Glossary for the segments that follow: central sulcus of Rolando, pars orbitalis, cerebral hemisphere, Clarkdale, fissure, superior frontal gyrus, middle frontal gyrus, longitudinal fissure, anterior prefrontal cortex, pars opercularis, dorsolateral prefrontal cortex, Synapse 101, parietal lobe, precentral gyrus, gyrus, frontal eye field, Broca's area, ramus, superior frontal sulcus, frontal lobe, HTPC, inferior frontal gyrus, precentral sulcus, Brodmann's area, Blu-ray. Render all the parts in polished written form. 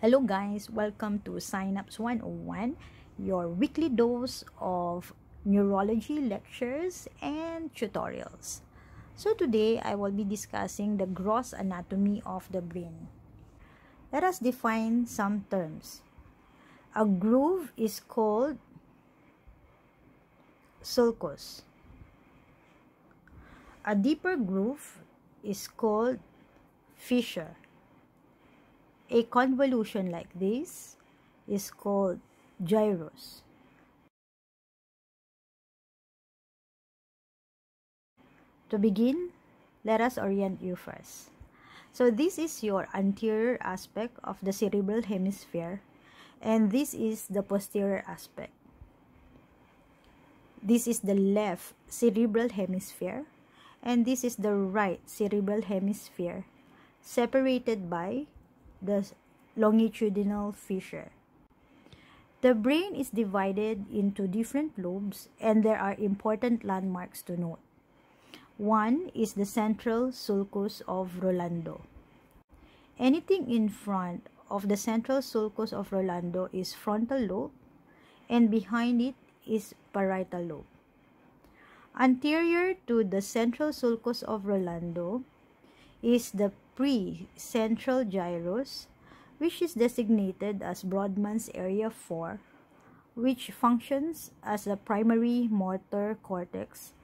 Hello guys, welcome to Synapse 101, your weekly dose of neurology lectures and tutorials. So today I will be discussing the gross anatomy of the brain. Let us define some terms. A groove is called sulcus. A deeper groove is called fissure. A convolution like this is called gyrus. To begin, let us orient you first. So this is your anterior aspect of the cerebral hemisphere, and this is the posterior aspect. This is the left cerebral hemisphere, and this is the right cerebral hemisphere, separated by the longitudinal fissure. The brain is divided into different lobes, and there are important landmarks to note. One is the central sulcus of Rolando. Anything in front of the central sulcus of Rolando is frontal lobe, and behind it is parietal lobe. Anterior to the central sulcus of Rolando is the precentral gyrus, which is designated as Brodmann's area 4, which functions as the primary motor cortex,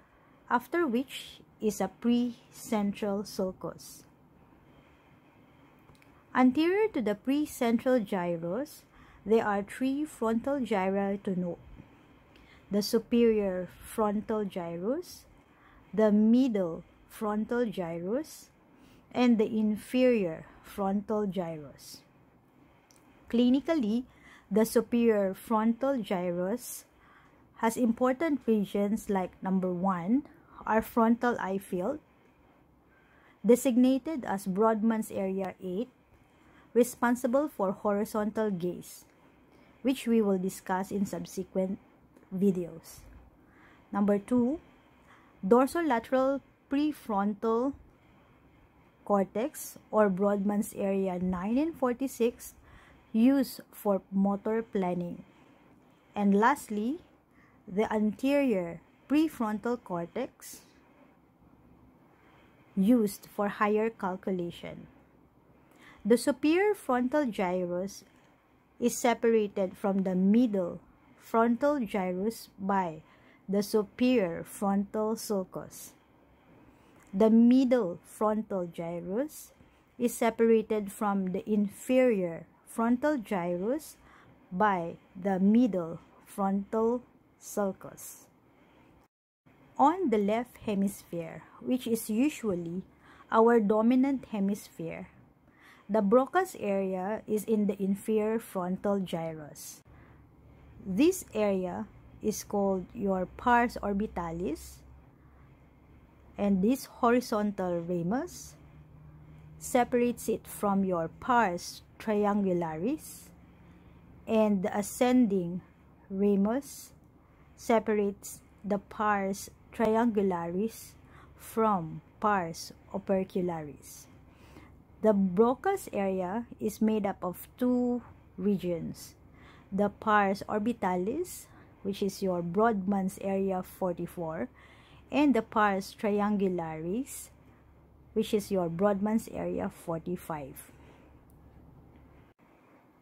after which is a precentral sulcus. Anterior to the precentral gyrus, there are three frontal gyri to note: the superior frontal gyrus, the middle frontal gyrus, and the inferior frontal gyrus. Clinically, the superior frontal gyrus has important regions like number 1, our frontal eye field, designated as Brodmann's area 8, responsible for horizontal gaze, which we will discuss in subsequent videos. Number 2, dorsolateral prefrontal cortex, or Brodmann's area 9 and 46, used for motor planning. And lastly, the anterior prefrontal cortex, used for higher calculation. The superior frontal gyrus is separated from the middle frontal gyrus by the superior frontal sulcus. The middle frontal gyrus is separated from the inferior frontal gyrus by the middle frontal sulcus. On the left hemisphere, which is usually our dominant hemisphere, the Broca's area is in the inferior frontal gyrus. This area is called your pars orbitalis, and this horizontal ramus separates it from your pars triangularis, and the ascending ramus separates the pars triangularis from pars opercularis. The Broca's area is made up of two regions: the pars orbitalis, which is your Brodmann's area 44, and the pars triangularis, which is your Brodmann's area 45.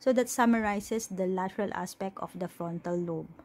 So that summarizes the lateral aspect of the frontal lobe.